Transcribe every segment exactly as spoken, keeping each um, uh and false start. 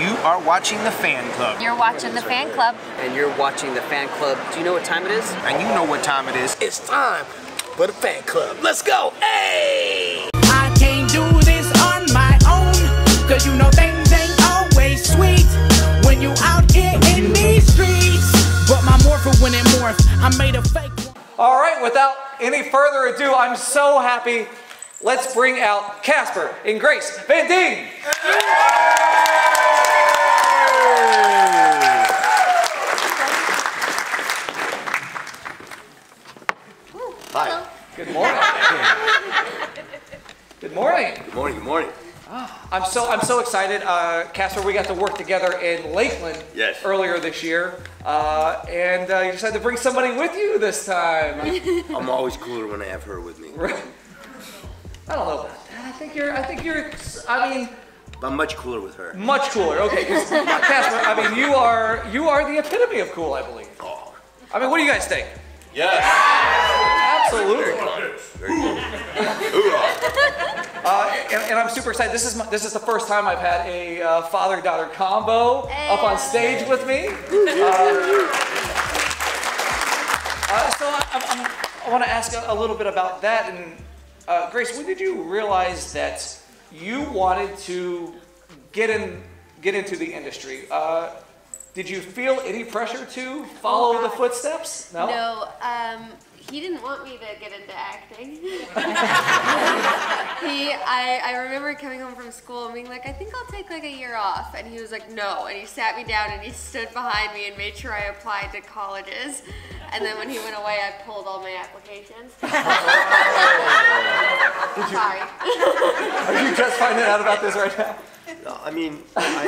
You are watching the Fan Club. You're watching the Fan Club. And you're watching the Fan Club. Do you know what time it is? And you know what time it is. It's time for the Fan Club. Let's go. Hey! I can't do this on my own, cause you know things ain't always sweet when you out here in these streets. But my morpher when it morphs, I made a fake one. All right, without any further ado, I'm so happy. Let's bring out Casper and Grace Van Dien. Hi. Good morning. Good morning. Good morning. Good morning. I'm so I'm so excited, uh, Casper. We got to work together in Lakeland yes. earlier this year, uh, and uh, you decided to bring somebody with you this time. I'm always cooler when I have her with me. Right. I don't know about that. I think you're, I think you're, I mean. I'm much cooler with her. Much cooler, okay. Casper, I mean, you are, you are the epitome of cool, I believe. Oh. I mean, what do you guys think? Yes. Absolutely. Very cool. uh, and, and I'm super excited. This is, my, this is the first time I've had a uh, father-daughter combo hey. up on stage with me. uh, uh, so I, I, I want to ask a, a little bit about that. And Uh, Grace, when did you realize that you wanted to get in, get into the industry? Uh, did you feel any pressure to follow oh, the footsteps? No. No. Um, he didn't want me to get into acting. he, I, I remember coming home from school and being like, I think I'll take like a year off, and he was like, no, and he sat me down and he stood behind me and made sure I applied to colleges. And then when he went away, I pulled all my applications. Did you, Sorry. Are you just finding out about this right now? No, I mean, I,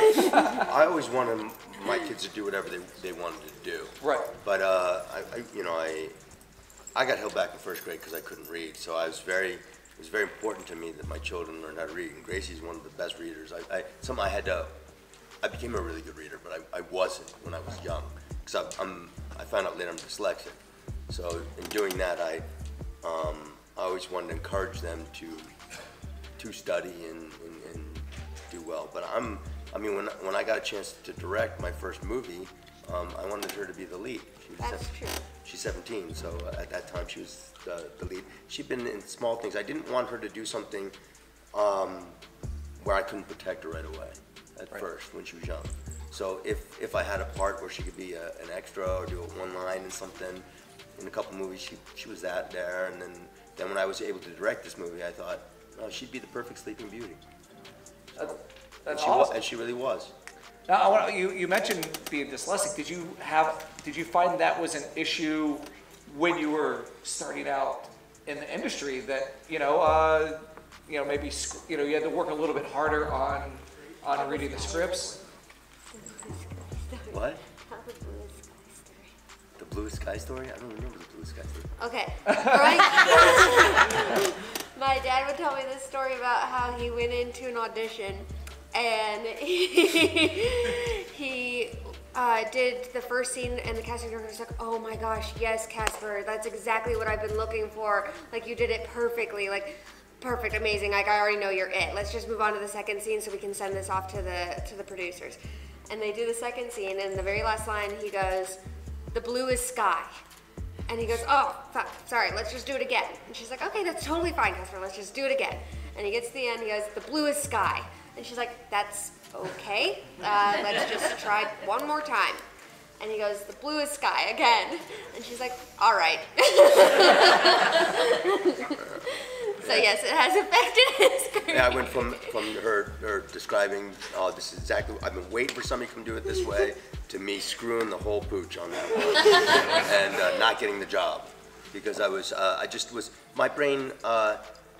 I always wanted my kids to do whatever they, they wanted to do. Right. But, uh, I, I, you know, I I got held back in first grade because I couldn't read. So I was very, it was very important to me that my children learned how to read. And Gracie's one of the best readers. I, I something I had to, I became a really good reader, but I, I wasn't when I was young. Because I'm, I found out later I'm dyslexic. So in doing that, I, um, I always wanted to encourage them to, to study and, and, and do well. But I'm, I mean, when when I got a chance to direct my first movie, um, I wanted her to be the lead. She was That's true. She's seventeen, so at that time she was the, the lead. She'd been in small things. I didn't want her to do something um, where I couldn't protect her right away at right. first when she was young. So if, if I had a part where she could be a, an extra or do a one line and something, in a couple movies she, she was that there. And then, then when I was able to direct this movie, I thought, oh, she'd be the perfect Sleeping Beauty. So, that's that's and she, awesome. And she really was. Now, I want, you, you mentioned being dyslexic. Did you, have, did you find that was an issue when you were starting out in the industry that, you know, uh, you know maybe you, know, you had to work a little bit harder on, on reading the scripts? What? The Blue Sky Story. The Blue Sky Story? I don't remember the Blue Sky Story. Okay. Right. My dad would tell me this story about how he went into an audition and he, he uh, did the first scene and the casting director was like, oh my gosh, yes, Casper, that's exactly what I've been looking for. Like, you did it perfectly. Like, perfect, amazing. Like, I already know you're it. Let's just move on to the second scene so we can send this off to the to the producers. And they do the second scene, and the very last line, he goes, the blue is sky. And he goes, oh, fuck, sorry, let's just do it again. And she's like, okay, that's totally fine, Casper, let's just do it again. And he gets to the end, he goes, the blue is sky. And she's like, that's okay, uh, let's just try one more time. And he goes, the blue is sky again. And she's like, all right. So yes, it has affected his career. Yeah, I went from, from her, her describing, oh, this is exactly, I've been waiting for somebody to come do it this way, to me screwing the whole pooch on that one, and uh, not getting the job. Because I was, uh, I just was, my brain, uh,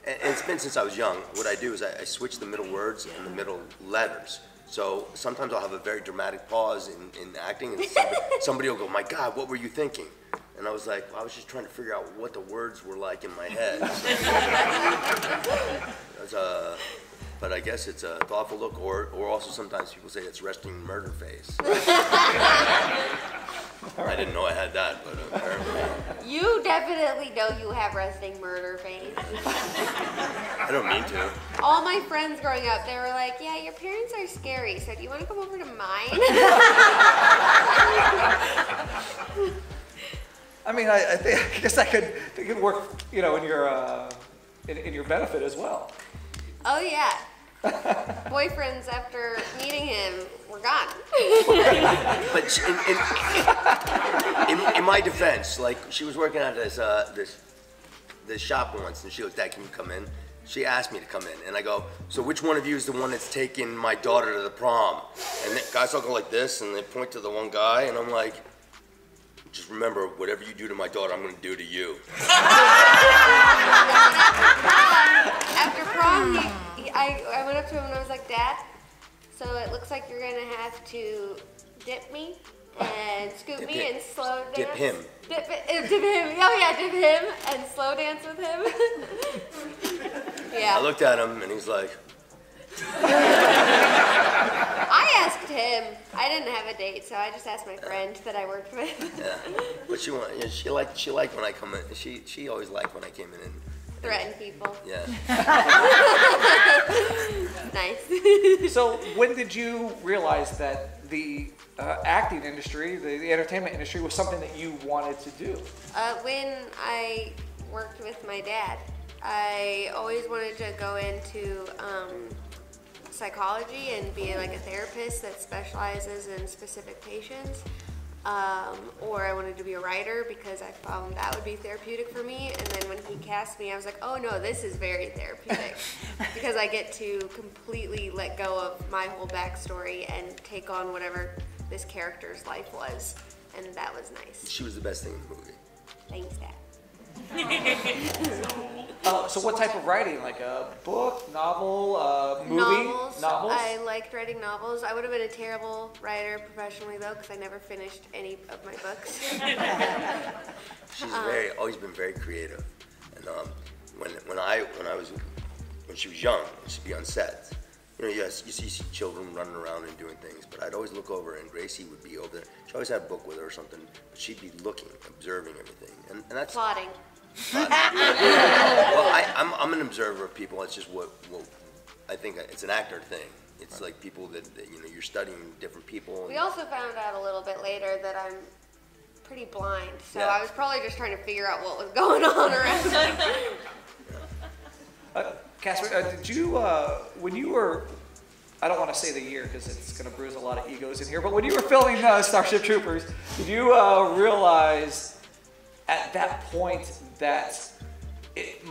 and it's been since I was young, what I do is I, I switch the middle words and the middle letters. So sometimes I'll have a very dramatic pause in, in acting, and somebody, somebody will go, my God, what were you thinking? And I was like, well, I was just trying to figure out what the words were like in my head. So, uh, but I guess it's a thoughtful look, or, or also sometimes people say it's resting murder face. I didn't know I had that, but apparently. You definitely know you have resting murder face. I don't mean to. All my friends growing up, they were like, yeah, your parents are scary, so do you want to come over to mine? I mean, I, I, think, I guess that could, that could work, you know, in your, uh, in, in your benefit as well. Oh, yeah. Boyfriends, after meeting him, were gone. But she, in, in, in, in my defense, like, she was working at this, uh, this, this shop once, and she goes, Dad, can you come in? She asked me to come in, and I go, so which one of you is the one that's taking my daughter to the prom? And the guys all go like this, and they point to the one guy, and I'm like, just remember, whatever you do to my daughter, I'm gonna do to you. After prom, he, he, I, I went up to him and I was like, Dad, so it looks like you're gonna have to dip me and scoop dip me him. and slow dance. Dip him. Dip, uh, dip him, oh yeah, dip him and slow dance with him. Yeah. I looked at him and he's like. I asked him. I didn't have a date, so I just asked my friend that I worked with. Yeah, but she wanted, she liked she liked when I come in. She she always liked when I came in and threatened people. Yeah. Nice. So when did you realize that the uh, acting industry, the, the entertainment industry, was something that you wanted to do? Uh, when I worked with my dad, I always wanted to go into. Um, psychology and be like a therapist that specializes in specific patients, um, or I wanted to be a writer because I found that would be therapeutic for me. And then when he cast me, I was like, oh no, this is very therapeutic because I get to completely let go of my whole backstory and take on whatever this character's life was, and that was nice. She was the best thing in the movie. Thanks, Dad. Uh, so what type of writing? Like a book, novel, uh, movie? Novels. Novels? I liked writing novels. I would have been a terrible writer professionally, though, because I never finished any of my books. She's very, always been very creative. And um, when, when, I, when, I was, when she was young, she'd be on set. You know, yes, you see children running around and doing things, but I'd always look over, and Gracie would be over there. She always had a book with her or something, but she'd be looking, observing everything, and, and that's plotting. plotting. Well, I, I'm I'm an observer of people. It's just what what I think it's an actor thing. It's like people that, that you know, you're studying different people. And we also found out a little bit later that I'm pretty blind, so yeah. I was probably just trying to figure out what was going on around me. Uh, Casper, uh, did you, uh, when you were, I don't want to say the year because it's going to bruise a lot of egos in here, but when you were filming uh, Starship Troopers, did you uh, realize at that point that it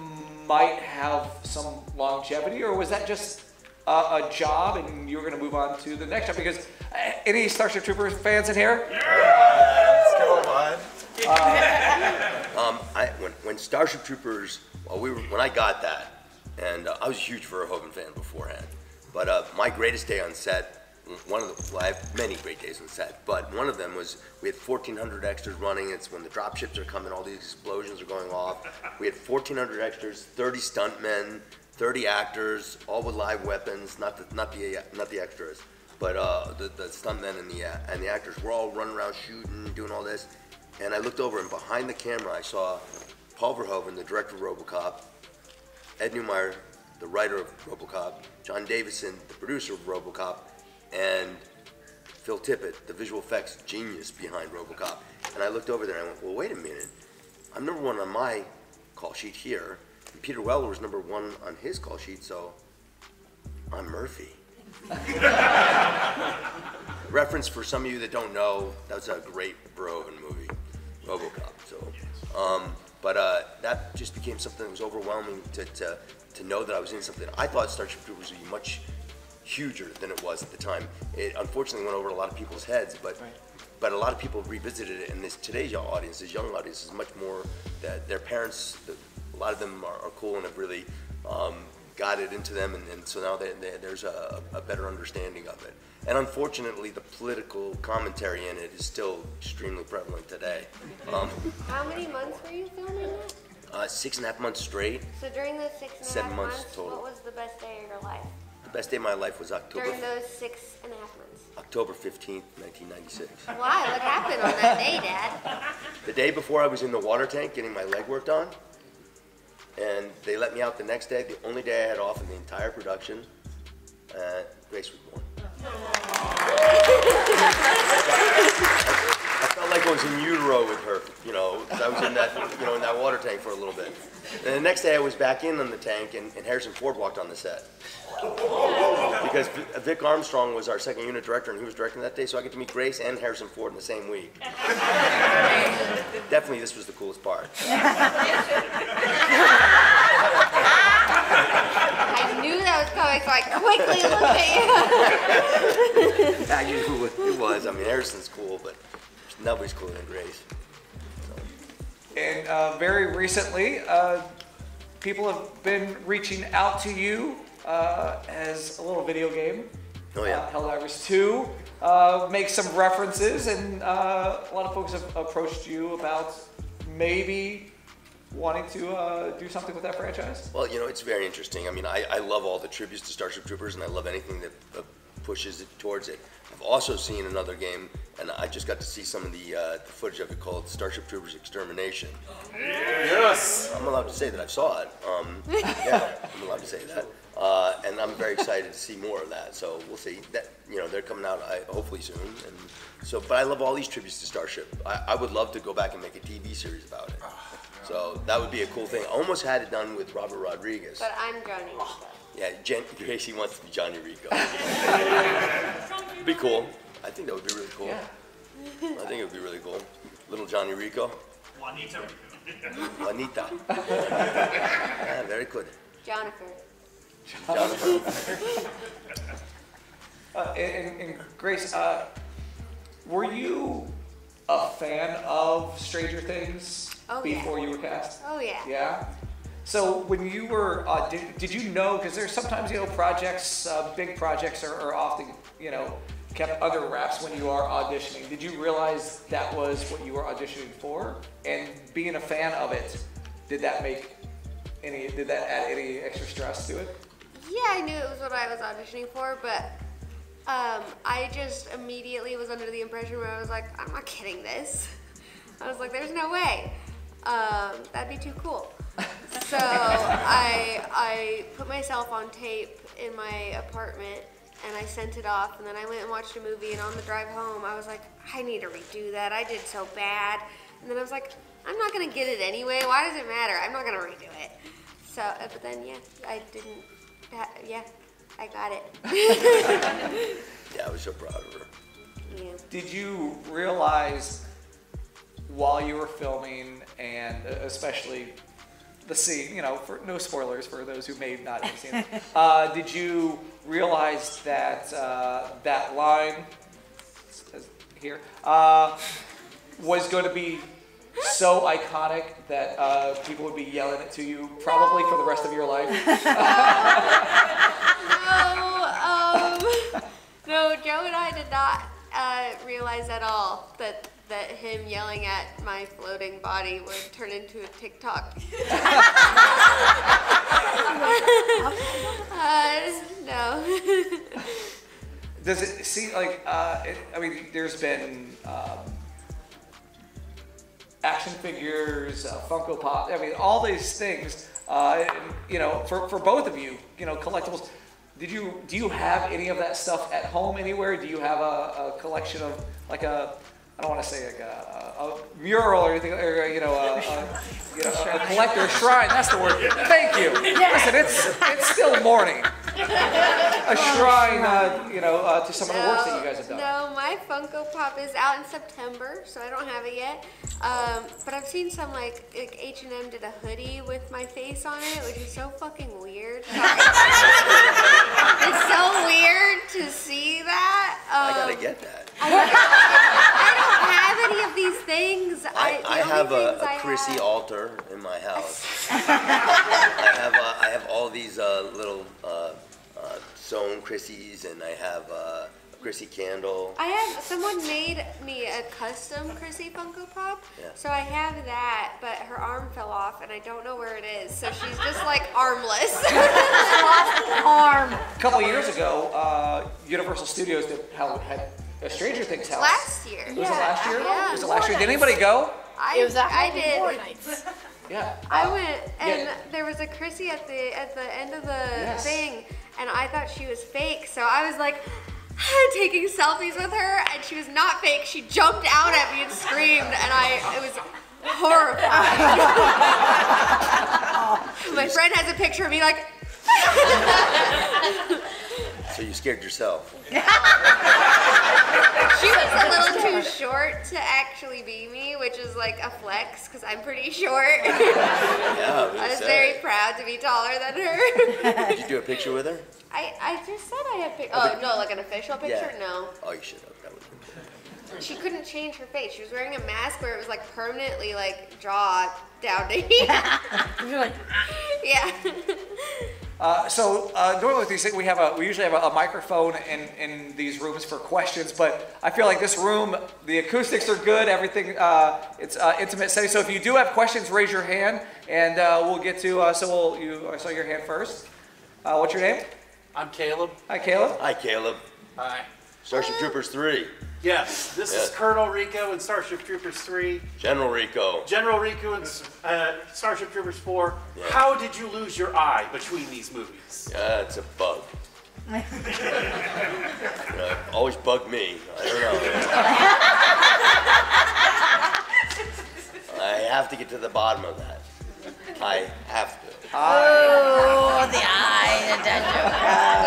might have some longevity, or was that just uh, a job and you were going to move on to the next job? Because uh, any Starship Troopers fans in here? Yeah, let's go on. Uh, um, I, when, when Starship Troopers, well, we were, when I got that, and uh, I was a huge Verhoeven fan beforehand, but uh, my greatest day on set, one of the, well, I have many great days on set, but one of them was we had fourteen hundred extras running. It's when the dropships are coming, all these explosions are going off. We had fourteen hundred extras, thirty stuntmen, thirty actors, all with live weapons, not the, not the, not the extras, but uh, the, the stuntmen and the, uh, and the actors were all running around shooting, doing all this, and I looked over and behind the camera I saw Paul Verhoeven, the director of RoboCop, Ed Neumeier, the writer of RoboCop, John Davison, the producer of RoboCop, and Phil Tippett, the visual effects genius behind RoboCop. And I looked over there and I went, well, wait a minute. I'm number one on my call sheet here, and Peter Weller was number one on his call sheet, so I'm Murphy. Reference for some of you that don't know, that's a great Verhoeven movie, RoboCop. So. Um, But uh, that just became something that was overwhelming to, to, to know that I was in something. I thought Starship Troopers would be much huger than it was at the time. It unfortunately went over a lot of people's heads, but right. but a lot of people revisited it. And this today's audience, this young audience, is much more that their parents, a lot of them are, are cool and have really um, got it into them. And, and so now they, they, there's a, a better understanding of it. And unfortunately, the political commentary in it is still extremely prevalent today. Um, How many months were you filming it? Uh, six and a half months straight. So during those six and seven a half months, months total. What was the best day of your life? The best day of my life was October. During those six and a half months. October fifteenth, nineteen ninety-six. Why? What happened on that day, Dad? The day before I was in the water tank getting my leg worked on, and they let me out the next day, the only day I had off in the entire production. Uh, Grace was born. I felt like I was in utero with her, you know, because I was in that, you know, in that water tank for a little bit. And the next day I was back in on the tank, and, and Harrison Ford walked on the set. Because Vic Armstrong was our second unit director, and he was directing that day, so I got to meet Grace and Harrison Ford in the same week. Definitely this was the coolest part. I knew that was coming, so I quickly looked at you. I knew who it was. I mean, Harrison's cool, but nobody's cooler than Grace. So. And uh, very recently, uh, people have been reaching out to you Uh, as a little video game. Oh yeah. Uh, Helldivers two uh, makes some references, and uh, a lot of folks have approached you about maybe wanting to uh, do something with that franchise. Well, you know, it's very interesting. I mean, I, I love all the tributes to Starship Troopers, and I love anything that uh, pushes it towards it. I've also seen another game, and I just got to see some of the, uh, the footage of it called Starship Troopers: Extermination. Yes! I'm allowed to say that I saw it. Um, yeah, I'm allowed to say that. Uh, and I'm very excited to see more of that. So we'll see. That, you know, they're coming out I, hopefully soon. And so, but I love all these tributes to Starship. I, I would love to go back and make a T V series about it. Oh, no. So that would be a cool thing. I almost had it done with Robert Rodriguez. But I'm Johnny Rico. Oh, yeah, Jen, Gracie wants to be Johnny Rico. It'd be cool. I think that would be really cool. Yeah. I think it would be really cool. Little Johnny Rico. Juanita. Juanita. Yeah, very good. Jennifer. uh, and, and Grace, uh, were you a fan of Stranger Things oh, before yeah. you were cast? Oh yeah. Yeah. So when you were, uh, did, did you know? Because there's sometimes, you know, projects, uh, big projects are, are often, you know, kept under wraps when you are auditioning. Did you realize that was what you were auditioning for? And being a fan of it, did that make any? Did that add any extra stress to it? Yeah, I knew it was what I was auditioning for, but um, I just immediately was under the impression where I was like, I'm not getting this. I was like, there's no way. Um, that'd be too cool. So I, I put myself on tape in my apartment, and I sent it off, and then I went and watched a movie, and on the drive home, I was like, I need to redo that. I did so bad. And then I was like, I'm not going to get it anyway. Why does it matter? I'm not going to redo it. So, uh, but then, yeah, I didn't. Uh, yeah, I got it. Yeah, I was so proud of her. Yeah. Did you realize while you were filming, and especially the scene, you know, for, no spoilers for those who may not have seen it, uh, did you realize that uh, that line here uh, was going to be so iconic that uh, people would be yelling it to you probably no. for the rest of your life? no, um, no, Joe and I did not uh, realize at all that that him yelling at my floating body would turn into a TikTok. uh, no. Does it seem like, uh, it, I mean, there's been um, action figures, uh, Funko Pop, I mean, all these things, uh, you know, for, for both of you, you know, collectibles. Did you, do you have any of that stuff at home anywhere? Do you have a, a collection of, like a, I don't want to say like a, a mural or anything, or, you know, a, a, you know, a collector shrine, that's the word. Thank you. Listen, it's, it's still morning. A shrine, uh, you know, uh, to some of the works that you guys have done. No, my Funko Pop is out in September, so I don't have it yet. Um, but I've seen some, like, like H and M did a hoodie with my face on it, which is so fucking weird. It's so weird to see that. Um, I gotta get that. I, I don't have any of these things. I, I, I have a, a I Chrissy have... altar in my house. I have uh, I have all these uh, little. Uh, Uh, sewn Chrissies, and I have uh, Chrissy candle. I have, someone made me a custom Chrissy Funko Pop, yeah. So I have that, but her arm fell off and I don't know where it is, so she's just like armless. Arm. A couple of years ago, uh, Universal Studios did how had a Stranger Things house. Last year. Was yeah. it last year? Yeah. Was it last year? Did anybody go? I, it was I did. Yeah. I went, and yeah. there was a Chrissy at the at the end of the yes. thing, and I thought she was fake, so I was like taking selfies with her, and she was not fake. She jumped out at me and screamed, and I it was horrifying. My friend has a picture of me like. So you scared yourself. She was a little too short to actually be me, which is like a flex because I'm pretty short. Yeah, I was sad. very proud to be taller than her. Did you do a picture with her? I, I just said I had pictures. Oh, oh no, like an official picture? Yeah. No. Oh, you should have. That would have been. She couldn't change her face. She was wearing a mask where it was like permanently like jaw down to here. You're like, yeah. Uh, so uh, normally with these things, we have a we usually have a, a microphone in, in these rooms for questions, but I feel like this room, the acoustics are good, everything uh, it's uh, intimate setting. So if you do have questions, raise your hand, and uh, we'll get to. Uh, so we'll you I saw your hand first. Uh, what's your name? I'm Caleb. Hi, Caleb. Hi, Caleb. Hi. Starship Troopers three. Yes, this yes. is Colonel Rico in Starship Troopers three. General Rico. General Rico in uh, Starship Troopers four. Yeah. How did you lose your eye between these movies? Yeah, it's a bug. uh, always bugged me. I don't know. I have to get to the bottom of that. I have to. Oh, the eye, the dad joke.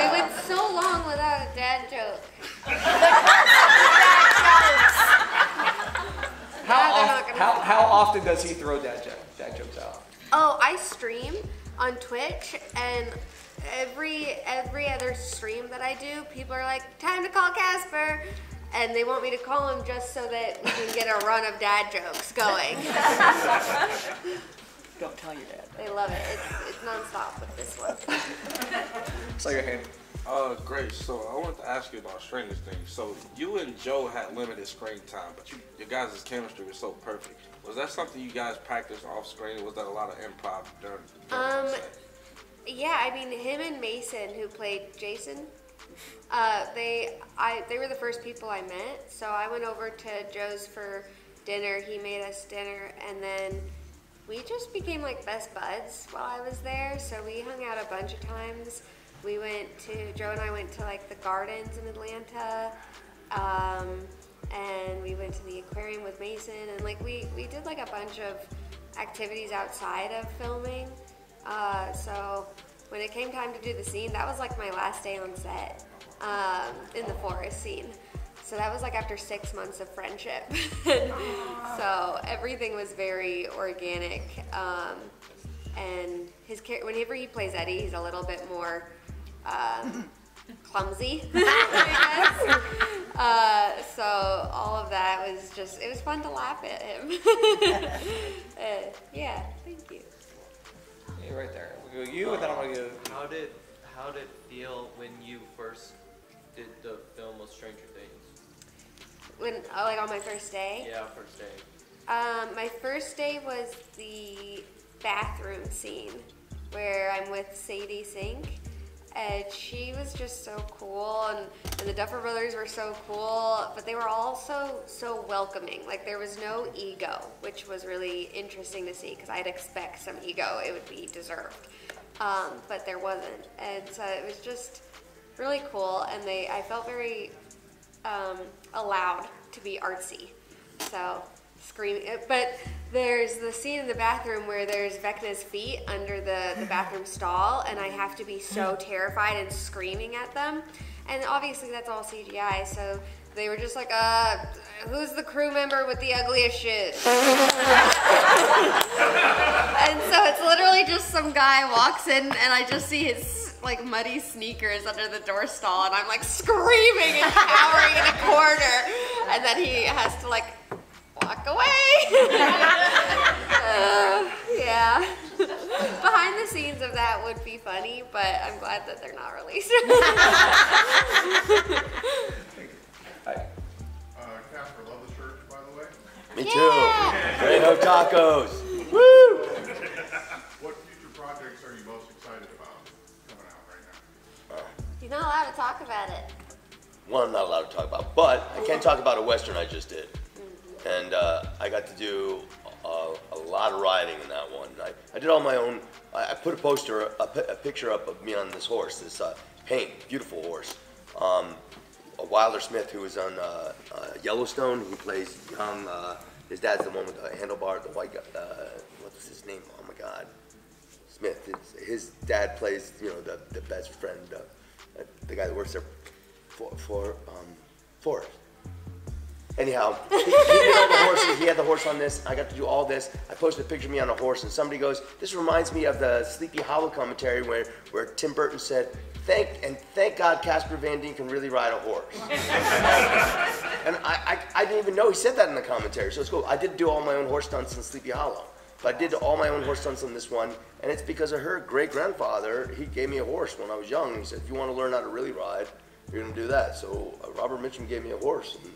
We went so long without a dad joke. How, oft, how, how often does he throw dad, joke, dad jokes out? Oh, I stream on Twitch, and every every other stream that I do, people are like, time to call Casper. And they want me to call him just so that we can get a run of dad jokes going. Don't tell your dad. They love it. It's, it's nonstop with this one. So your hand. Uh, Grace, so I wanted to ask you about Stranger Things. So you and Joe had limited screen time, but you, your guys' chemistry was so perfect. Was that something you guys practiced off screen? Was that a lot of improv during, during um, yeah, I mean, him and Mason, who played Jason, uh, they, I, they were the first people I met. So I went over to Joe's for dinner. He made us dinner, and then we just became like best buds while I was there. So we hung out a bunch of times. We went to, Joe and I went to like the gardens in Atlanta, um, and we went to the aquarium with Mason, and like we, we did like a bunch of activities outside of filming. Uh, so when it came time to do the scene, that was like my last day on set, um, in the forest scene. So that was like after six months of friendship. So everything was very organic. Um, and his whenever he plays Eddie, he's a little bit more um, clumsy, I guess. Uh, so all of that was just, it was fun to laugh at him. uh, yeah, thank you. Hey, right there. We'll go you, and then I'm going to go. How did, how did it feel when you first did the film with Stranger Things? When, oh, like on my first day? Yeah, first day. Um, my first day was the bathroom scene where I'm with Sadie Sink, and she was just so cool, and, and the Duffer Brothers were so cool, but they were all so, so welcoming. Like there was no ego, which was really interesting to see, because I'd expect some ego, it would be deserved, um, but there wasn't, and so it was just really cool, and they, I felt very Um, allowed to be artsy, so screaming. But there's the scene in the bathroom where there's Vecna's feet under the, the bathroom stall, and I have to be so terrified and screaming at them. And obviously that's all C G I, so they were just like, uh, who's the crew member with the ugliest shit? And so it's literally just some guy walks in, and I just see his like muddy sneakers under the door stall, and I'm like screaming and cowering in a corner, and then he has to like walk away. uh, yeah. Behind the scenes of that would be funny, but I'm glad that they're not released. Me too. Yeah. Ready tacos. Woo! What future projects are you most excited about coming out right now? Uh, You're not allowed to talk about it. One, I'm not allowed to talk about, but I can talk about a Western I just did. Mm-hmm. And uh, I got to do a, a lot of riding in that one. I, I did all my own, I, I put a poster, a, a picture up of me on this horse, this uh, Hank, beautiful horse. Um, Wilder Smith, who was on uh, uh, Yellowstone, he plays young, uh, his dad's the one with the handlebar, the white guy, uh, what's his name, oh my God, Smith, his, his dad plays, you know, the, the best friend, uh, the guy that works there. For, for, um, for it. Anyhow, he, he, had the horse, he had the horse on this. I got to do all this. I posted a picture of me on a horse, and somebody goes, "This reminds me of the Sleepy Hollow commentary where, where Tim Burton said, thank and thank God Casper Van Dien can really ride a horse." And I, I, I didn't even know he said that in the commentary, so it's cool. I did do all my own horse stunts in Sleepy Hollow, but I did all my own horse stunts on this one, and it's because of her great-grandfather. He gave me a horse when I was young, and he said, "If you want to learn how to really ride, you're gonna do that." So uh, Robert Mitchum gave me a horse, and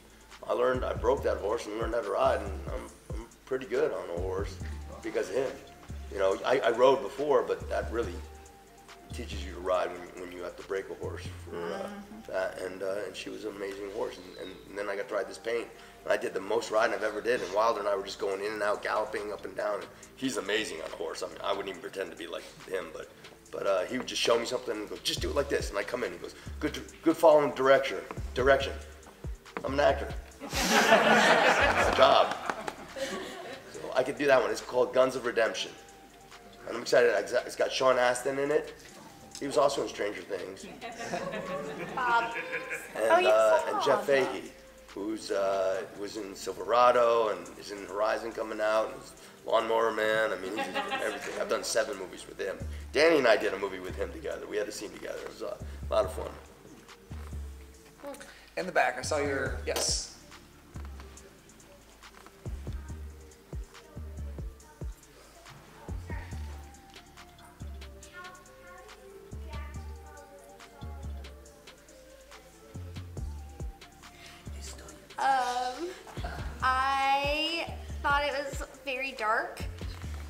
I learned, I broke that horse and learned how to ride, and I'm, I'm pretty good on a horse because of him. You know, I, I rode before, but that really teaches you to ride when, when you have to break a horse for uh, that. And, uh, and she was an amazing horse, and, and then I got to ride this paint. And I did the most riding I've ever did, and Wilder and I were just going in and out, galloping up and down. And he's amazing on a horse. I mean, I wouldn't even pretend to be like him, but But uh, he would just show me something and go, "Just do it like this." And I come in, he goes, good good following direction. Direction. I'm an actor. It's my job. So I could do that one. It's called Guns of Redemption. And I'm excited. It's got Sean Astin in it. He was also in Stranger Things. Bob. And, oh, uh, and Jeff Fahey, who uh, was in Silverado and is in Horizon coming out. And Lawnmower Man, I mean, he's everything. I've done seven movies with him. Danny and I did a movie with him together. We had a scene together. It was a lot of fun. In the back, I saw your, yes. Um, I thought it was very dark.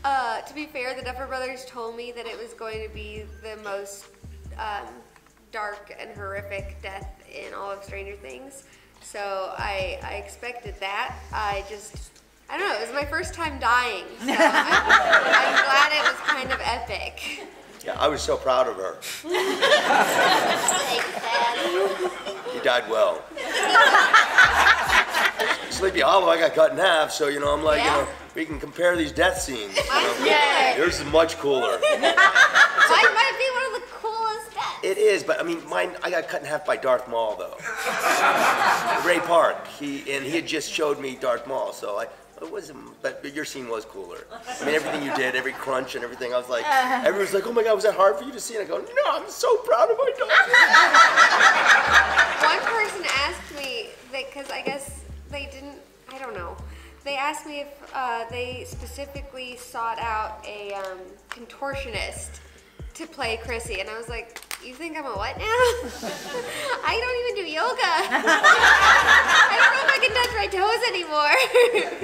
Uh, to be fair, the Duffer Brothers told me that it was going to be the most um, dark and horrific death in all of Stranger Things, so I, I expected that. I just, I don't know, it was my first time dying, so I'm, I'm glad it was kind of epic. Yeah, I was so proud of her. Thanks, Dad. You died well. Sleepy Hollow, I got cut in half, so, you know, I'm like, yeah. You know, we can compare these death scenes. You know? Yeah. Yours is much cooler. Mine might be one of the coolest deaths. It is, but I mean, mine, I got cut in half by Darth Maul, though. Ray Park, he, and he had just showed me Darth Maul, so I, it wasn't, but your scene was cooler. I mean, everything you did, every crunch and everything, I was like, everyone's like, "Oh my God, was that hard for you to see?" And I go, "No, I'm so proud of my daughter." One person asked me, because I guess, they didn't, I don't know. They asked me if uh, they specifically sought out a um, contortionist to play Chrissy, and I was like, "You think I'm a what now?" I don't even do yoga. I don't know if I can touch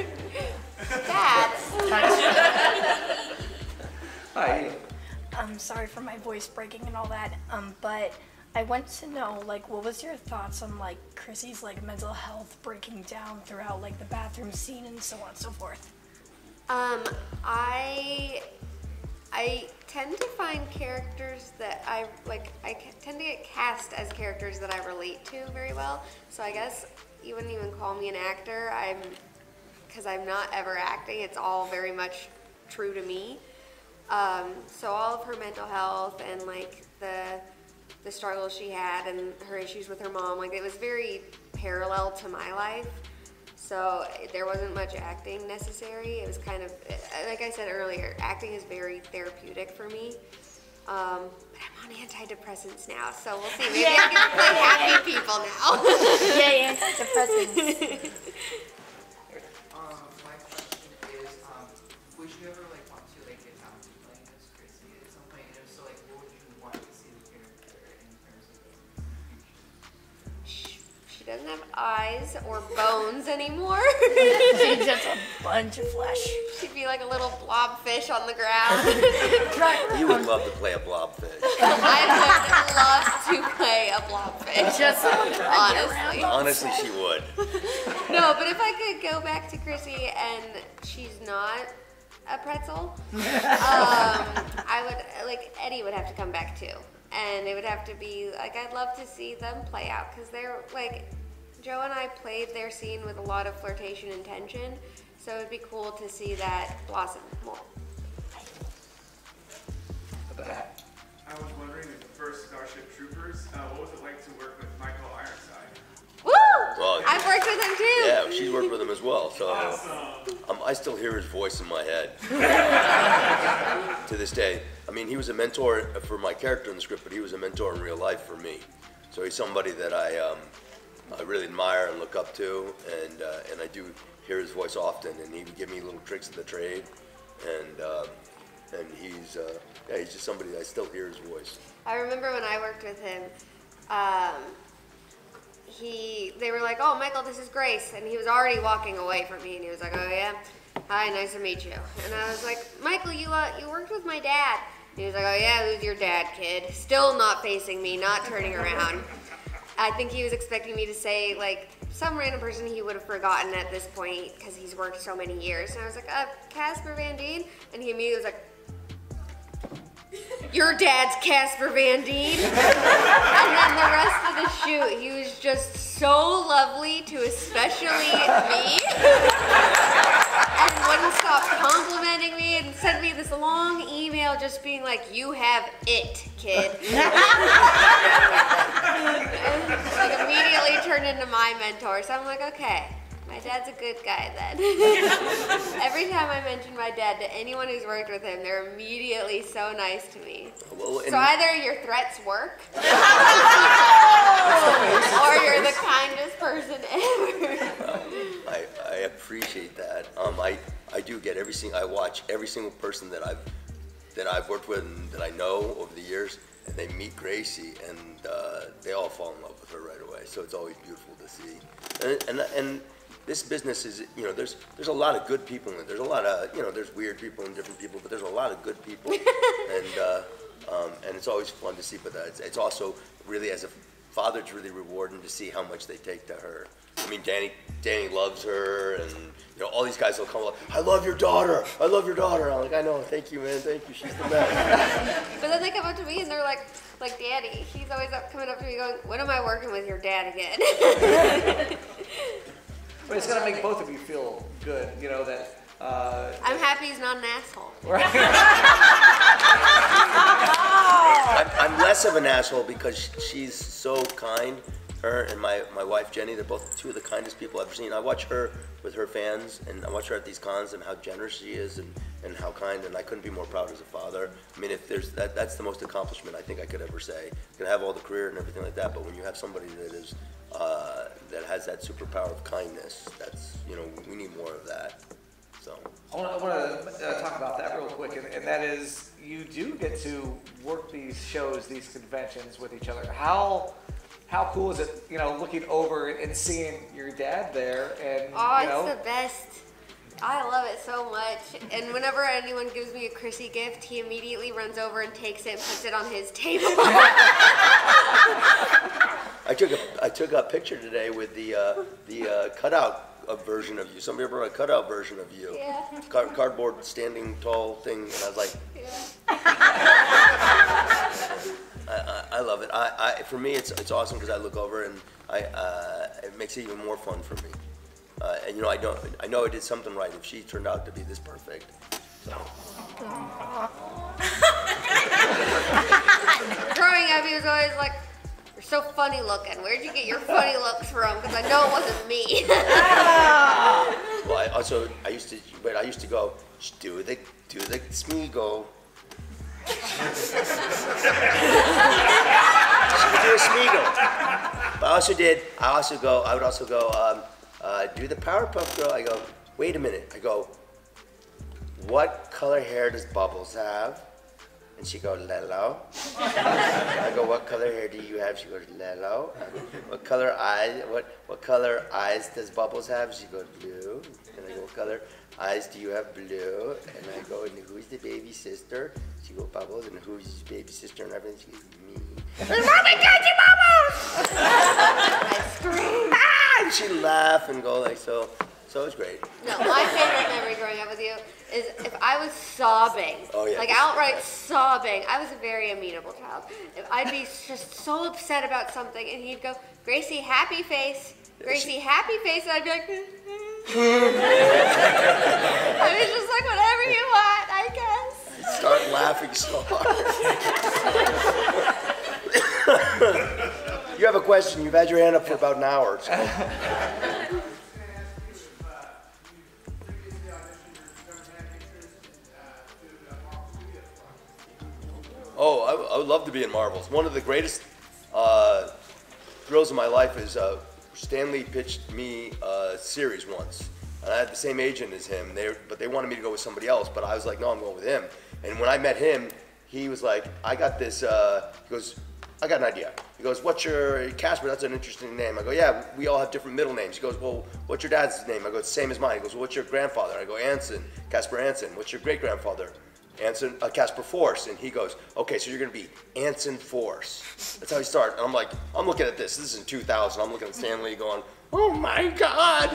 my toes anymore. Dad. Hi. I'm sorry for my voice breaking and all that, um, but I want to know, like, what was your thoughts on, like, Chrissy's, like, mental health breaking down throughout, like, the bathroom scene and so on and so forth? Um, I, I tend to find characters that I, like, I tend to get cast as characters that I relate to very well. So I guess you wouldn't even call me an actor. I'm, because I'm not ever acting. It's all very much true to me. Um, so all of her mental health and, like, the... the struggle she had and her issues with her mom, like, it was very parallel to my life. So there wasn't much acting necessary. It was kind of, like I said earlier, acting is very therapeutic for me. Um, but I'm on antidepressants now, so we'll see. Maybe yeah. I can play happy people now. Yeah, antidepressants. Um, my question is, um, would you ever, like, want to, like, get out of playing this Chrissy at some point? And if so, like, what would you want to see? Doesn't have eyes or bones anymore. She's just a bunch of flesh. She'd be like a little blobfish on the ground. You would love to play a blobfish. I would love to play a blobfish. Just honestly. Honestly, she would. No, but if I could go back to Chrissy and she's not a pretzel, um, I would, like, Eddie would have to come back too. And it would have to be, like, I'd love to see them play out. Because they're, like, Joe and I played their scene with a lot of flirtation and tension. So it would be cool to see that blossom more. I was wondering, in the first Starship Troopers, uh, what was it like to work with Michael Ironside? Woo! Well, I've worked with him, too! Yeah, she's worked with him as well. So awesome. um, I still hear his voice in my head to this day. I mean, he was a mentor for my character in the script, but he was a mentor in real life for me. So he's somebody that I, um, I really admire and look up to, and uh, and I do hear his voice often, and he would give me little tricks of the trade, and um, and he's uh, yeah, he's just somebody that I still hear his voice. I remember when I worked with him, um, he they were like, "Oh, Michael, this is Grace," and he was already walking away from me, and he was like, "Oh yeah, hi, nice to meet you," and I was like, "Michael, you uh, you worked with my dad." He was like, "Oh yeah, who's your dad, kid?" Still not facing me, not turning around. I think he was expecting me to say, like, some random person he would have forgotten at this point because he's worked so many years. And I was like, uh, Casper Van Dien? And he immediately was like, "Your dad's Casper Van Dien?" And then the rest of the shoot, he was just so lovely to especially me. And wouldn't stop complimenting me and sent me this long email just being like, "You have it, kid." Like, immediately turned into my mentor. So I'm like, okay, my dad's a good guy then. Every time I mention my dad to anyone who's worked with him, they're immediately so nice to me. Well, so either your threats work, or you're the kindest person ever. Um, I, I appreciate that. Um, I, I do get every single, I watch every single person that I've that I've worked with and that I know over the years, and they meet Gracie, and uh, they all fall in love with her right away. So it's always beautiful to see. And and, and this business is, you know, there's there's a lot of good people in it. There's a lot of, you know, there's weird people and different people, but there's a lot of good people, and uh, um, and it's always fun to see. But it's, it's also really, as a father, it's really rewarding to see how much they take to her. I mean, Danny Danny loves her, and, you know, all these guys will come up, "I love your daughter, I love your daughter." I'm like, "I know, thank you, man, thank you, she's the best." But then they come up to me and they're like, like Daddy, he's always up, coming up to me going, "When am I working with your dad again?" But it's gonna make both of you feel good, you know, that... Uh, I'm happy he's not an asshole. I'm, I'm less of an asshole because she's so kind. Her and my, my wife, Jenny, they're both two of the kindest people I've ever seen. I watch her with her fans, and I watch her at these cons, and how generous she is, and, and how kind, and I couldn't be more proud as a father. I mean, if there's that, that's the most accomplishment I think I could ever say. You can have all the career and everything like that, but when you have somebody that is, uh, that has that superpower of kindness, that's, you know, we need more of that, so. I want to uh, talk about that real quick, and, and that is, you do get to work these shows, these conventions with each other. How... How cool is it, you know, looking over and seeing your dad there, and, oh, you know, it's the best. I love it so much. And whenever anyone gives me a Chrissy gift, he immediately runs over and takes it and puts it on his table. I took a I took a picture today with the uh, the uh, cutout a version of you. Somebody brought a cutout version of you. Yeah. Car cardboard standing tall thing, and I was like. Yeah. I, I love it. I, I, for me, it's it's awesome because I look over and I uh, it makes it even more fun for me. Uh, and you know, I don't. I know I did something right if she turned out to be this perfect. So. Growing up, he was always like, "You're so funny looking. Where'd you get your funny looks from?" Because I know it wasn't me. Well, I also I used to, but I used to go, do the do the Smeagol. She could do a Smeagol. But I also did, I also go, I would also go, um, uh, do the Powerpuff Girl. I go, wait a minute. I go, what color hair does Bubbles have? And she goes, "Lelo." I go, "What color hair do you have?" She goes, "Lelo." I go, what color eyes? What what color eyes does Bubbles have? She goes, "Blue." And I go, "What color eyes do you have?" "Blue." And I go, "And who's the baby sister?" She goes, "Bubbles." "And who's his baby sister?" And everything. She goes, "Me." And Mommy, Daddy, Bubbles! I scream. Ah! And she laugh and go like so. So it was great. No, my favorite memory growing up with you is if I was sobbing, oh, yeah, like outright sobbing. I was a very amenable child. If I'd be just so upset about something, and he'd go, "Gracie, happy face, Gracie, happy face," and I'd be like, I was just like, whatever you want, I guess. I'd start laughing so hard. You have a question. You've had your hand up for about an hour. So. Oh, I, I would love to be in Marvels. One of the greatest uh, thrills of my life is uh, Stan Lee pitched me a series once, and I had the same agent as him. They, but they wanted me to go with somebody else, but I was like, no, I'm going with him. And when I met him, he was like, I got this. Uh, he goes, I got an idea. He goes, what's your Casper? That's an interesting name. I go, yeah, we all have different middle names. He goes, well, what's your dad's name? I go, it's the same as mine. He goes, well, what's your grandfather? I go, Anson, Casper Anson. What's your great grandfather? Anson, uh, Casper Force, and he goes, okay, so you're gonna be Anson Force. That's how he started. And I'm like, I'm looking at this, this is in two thousand, I'm looking at Stan Lee going, oh my God.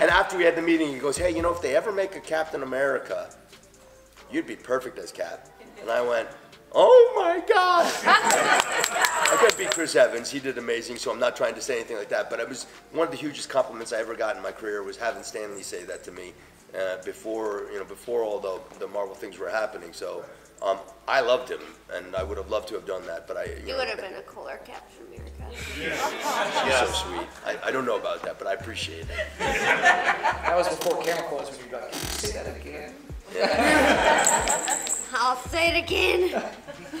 And after we had the meeting, he goes, hey, you know, if they ever make a Captain America, you'd be perfect as Cap. And I went, oh my God. I could beat Chris Evans, he did amazing, so I'm not trying to say anything like that, but it was one of the hugest compliments I ever got in my career was having Stan Lee say that to me. Uh, before you know, before all the the Marvel things were happening, so um, I loved him, and I would have loved to have done that. But I, you, you know, would have been a cooler Captain America. Yeah. She's so sweet. I, I don't know about that, but I appreciate it. That was before camera calls when you got. Say that again. Yeah. I'll say it again.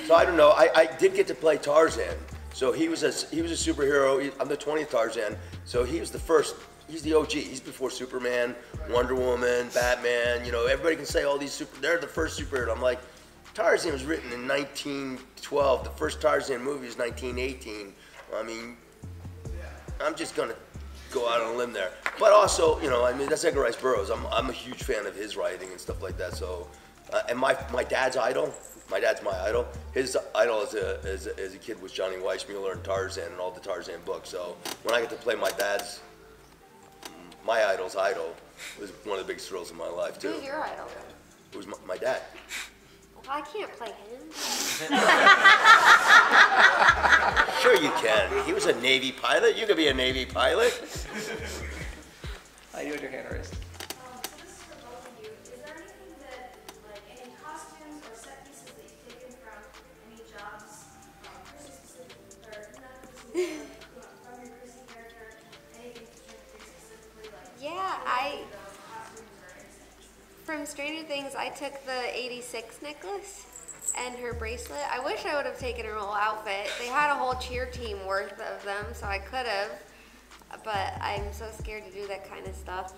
So I don't know. I, I did get to play Tarzan. So he was a he was a superhero. He, I'm the twentieth Tarzan. So he was the first. He's the O G. He's before Superman, Wonder Woman, Batman. You know, everybody can say all these super. They're the first superhero. I'm like, Tarzan was written in nineteen twelve. The first Tarzan movie was nineteen eighteen. I mean, I'm just gonna go out on a limb there. But also, you know, I mean, that's Edgar Rice Burroughs. I'm I'm a huge fan of his writing and stuff like that. So, uh, and my my dad's idol. My dad's my idol. His idol as a, as a, as a kid was Johnny Weissmuller and Tarzan and all the Tarzan books. So when I get to play my dad's. My idol's idol was one of the biggest thrills of my life, too. Who's your idol? It was my, my dad. Well, I can't play him. Sure you can. He was a Navy pilot. You could be a Navy pilot. I knew what your hand raised. Um, so this is for both of you. Is there anything that, like, any costumes or set pieces that you've taken from any jobs, um, or not specifically, from your Chrissy character, anything? Yeah, I, from Stranger Things, I took the eighty-six necklace and her bracelet. I wish I would have taken her whole outfit. They had a whole cheer team worth of them, so I could have, but I'm so scared to do that kind of stuff.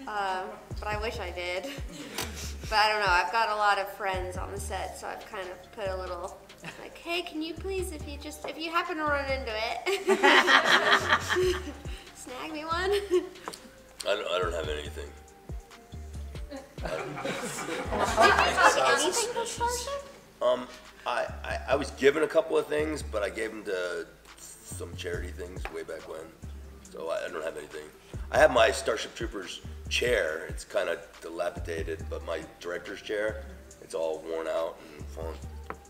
Um, but I wish I did. But I don't know, I've got a lot of friends on the set, so I've kind of put a little, like, hey, can you please, if you just, if you happen to run into it, snag me one. I don't, I don't have anything. Did you take anything for Starship? Um, I, I, I was given a couple of things, but I gave them to some charity things way back when. So I, I don't have anything. I have my Starship Troopers chair. It's kind of dilapidated, but my director's chair, it's all worn out and fallen.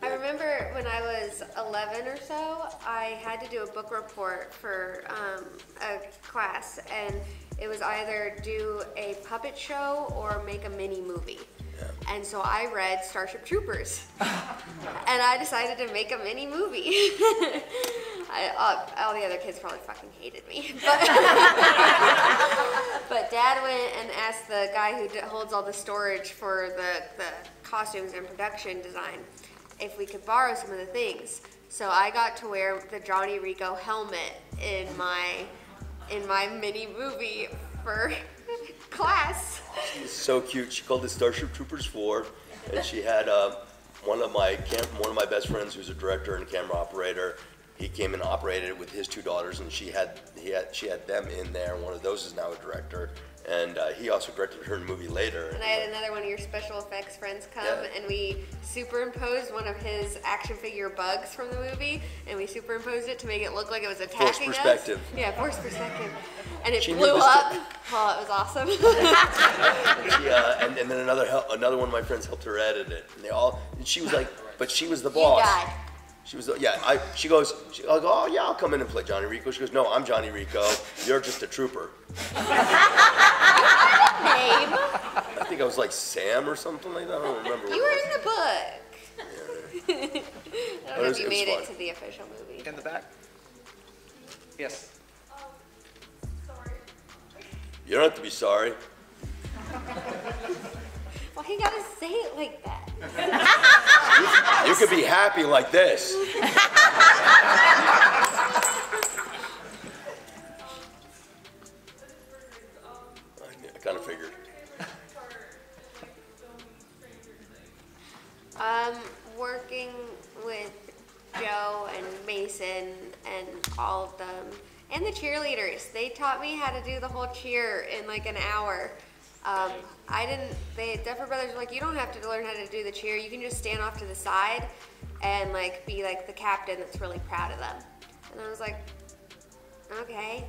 I remember when I was eleven or so, I had to do a book report for um, a class, and it was either do a puppet show or make a mini movie. Yeah. And so I read Starship Troopers, and I decided to make a mini movie. I, all, all the other kids probably fucking hated me. But, but Dad went and asked the guy who d holds all the storage for the, the costumes and production design if we could borrow some of the things. So I got to wear the Johnny Rico helmet in my in my mini movie for class. She's so cute. She called it Starship Troopers four, and she had uh, One of my cam one of my best friends, who's a director and camera operator, he came and operated with his two daughters, and she had he had she had them in there. One of those is now a director, and uh, he also directed her movie later. And I had another one of your special effects friends come, yeah. and we superimposed one of his action figure bugs from the movie, and we superimposed it to make it look like it was attacking forced perspective. Us. Yeah, forced perspective. And it she blew up. Well, it was awesome. she, uh, and, and then another another one of my friends helped her edit it, and they all. And she was like, but she was the boss. You died. She was, yeah, I, she goes, she, I go, oh yeah, I'll come in and play Johnny Rico. She goes, no, I'm Johnny Rico. You're just a trooper. Name? I think I was like Sam or something like that. I don't remember. You were in the book. Yeah. I don't know was, if you made it, it to the official movie. In the back? Yes. Um, sorry. You don't have to be sorry. Why you gotta say it like that? You could be happy like this. I kind of figured. Um, working with Joe and Mason and all of them, and the cheerleaders. They taught me how to do the whole cheer in like an hour. Um, I didn't, they, Duffer Brothers were like, you don't have to learn how to do the cheer. You can just stand off to the side and like be like the captain that's really proud of them. And I was like, okay.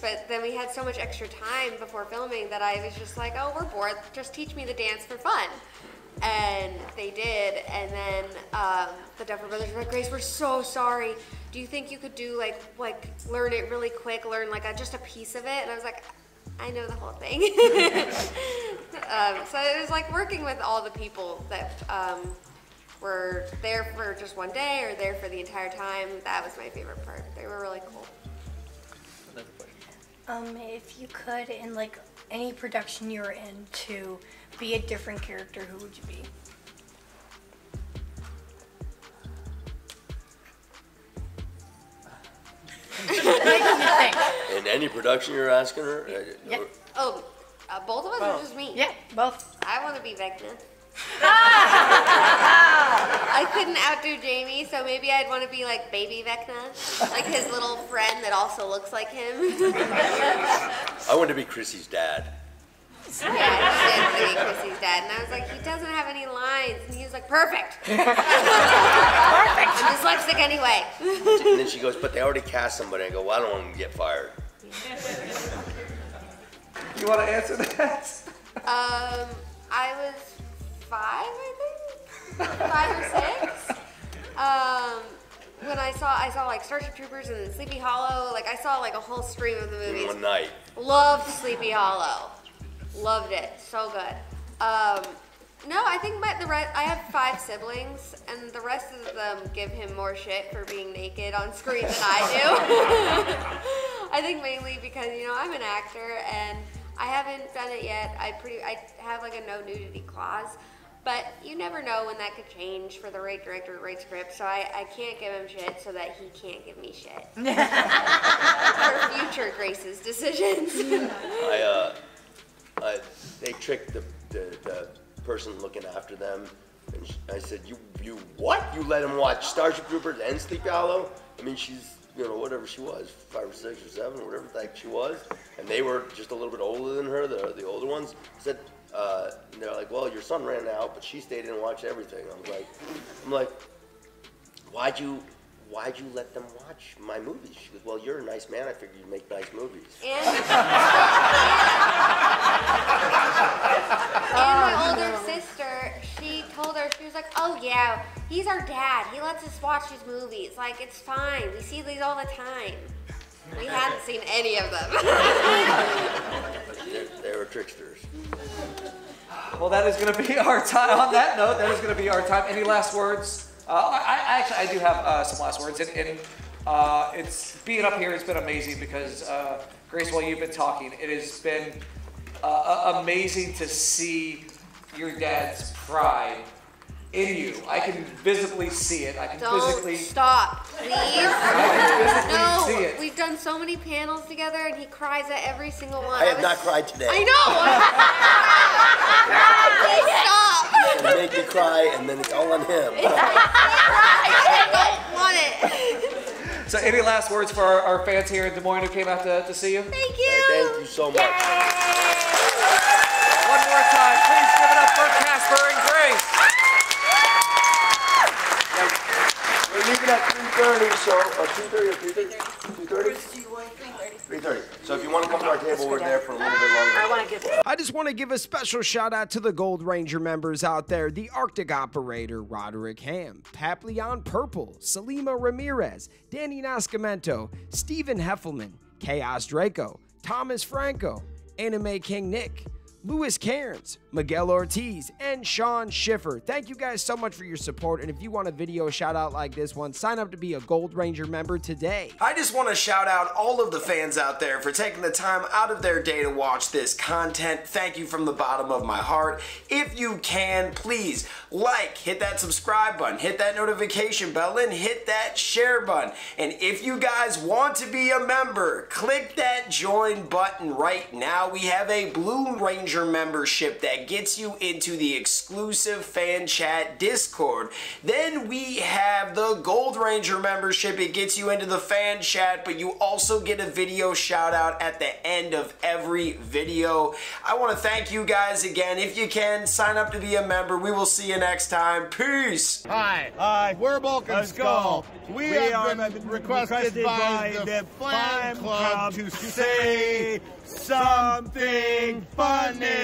But then we had so much extra time before filming that I was just like, oh, we're bored. Just teach me the dance for fun. And they did. And then um, the Duffer Brothers were like, Grace, we're so sorry. Do you think you could do like, like learn it really quick, learn like a, just a piece of it? And I was like, I know the whole thing. um, so it was like working with all the people that um, were there for just one day or there for the entire time. That was my favorite part. They were really cool. Um, if you could, in like any production you were in, to be a different character, who would you be? In any production you're asking her? Yeah. Oh, uh, both of us both. Or just me? Yeah, both. I want to be Vecna. I couldn't outdo Jamie, so maybe I'd want to be like baby Vecna. Like his little friend that also looks like him. I want to be Chrissy's dad. Yeah, I wanted to be Chrissy's dad. And I was like, he doesn't have any lines. And he was like, perfect. Perfect. I'm dyslexic anyway. And then she goes, but they already cast somebody. I go, well, I don't want them to get fired. You want to answer that? Um, I was five, I think. Five or six. Um, when I saw, I saw like Starship Troopers and Sleepy Hollow. Like I saw like a whole stream of the movies. One night. Loved Sleepy Hollow. Loved it. So good. Um, no, I think my, the rest, I have five siblings, and the rest of them give him more shit for being naked on screen than I do. I think mainly because, you know, I'm an actor, and I haven't done it yet. I, pretty, I have, like, a no-nudity clause, but you never know when that could change for the right director, right script, so I, I can't give him shit so that he can't give me shit. For future Grace's decisions. I, uh... Uh, they tricked the, the, the person looking after them, and she, I said, you, you what? You let him watch Starship Troopers and Sleepy Hollow? I mean, she's, you know, whatever she was, five or six or seven, or whatever like she was, and they were just a little bit older than her, the, the older ones, said, uh, and they're like, well, your son ran out, but she stayed in and watched everything. I was like, I'm like, why'd you... Why'd you let them watch my movies? She goes, well, you're a nice man. I figured you'd make nice movies. And, and my older sister, she told her, she was like, oh, yeah, he's our dad. He lets us watch his movies. Like, it's fine. We see these all the time. We hadn't seen any of them. They were tricksters. Well, that is going to be our time. On that note, that is going to be our time. Any last words? Uh, I, I actually I do have uh, some last words, and, and uh, it's being up here has been amazing because uh, Grace, while you've been talking, it has been uh, amazing to see your dad's pride in you. I can visibly see it. I can Don't physically stop, please. I can physically no, see it. We've done so many panels together, and he cries at every single one. I have I was... not cried today. I know. Please stop. to make me cry, and then it's all on him. I don't want it. So any last words for our, our fans here in Des Moines who came out to, to see you? Thank you. Right, thank you so much. Yay. One more time, please give it up for Casper and Grace. We're leaving at three thirty, so, or two thirty or three thirty? two thirty? three thirty. So if you want to come to our table, we're there for a little bit longer. I want to give. I just want to give a special shout out to the Gold Ranger members out there: the Arctic Operator, Roderick Ham, Papillon Purple, Salima Ramirez, Danny Nascimento, Stephen Heffelman, Chaos Draco, Thomas Franco, Anime King Nick, Lewis Cairns, Miguel Ortiz, and Sean Schiffer. Thank you guys so much for your support, and if you want a video shout out like this one, sign up to be a Gold Ranger member today. I just want to shout out all of the fans out there for taking the time out of their day to watch this content. Thank you from the bottom of my heart. If you can, please like, hit that subscribe button, hit that notification bell, and hit that share button. And if you guys want to be a member, click that join button right now. We have a Blue Ranger membership that gets you into the exclusive fan chat Discord. Then we have the Gold Ranger membership. It gets you into the fan chat, but you also get a video shout out at the end of every video. I want to thank you guys again. If you can, sign up to be a member. We will see you next time. Peace. Hi. Hi. We're Balkan Skull. We, we have are been requested, requested by, by the, the Fan Club, Club to say something funny.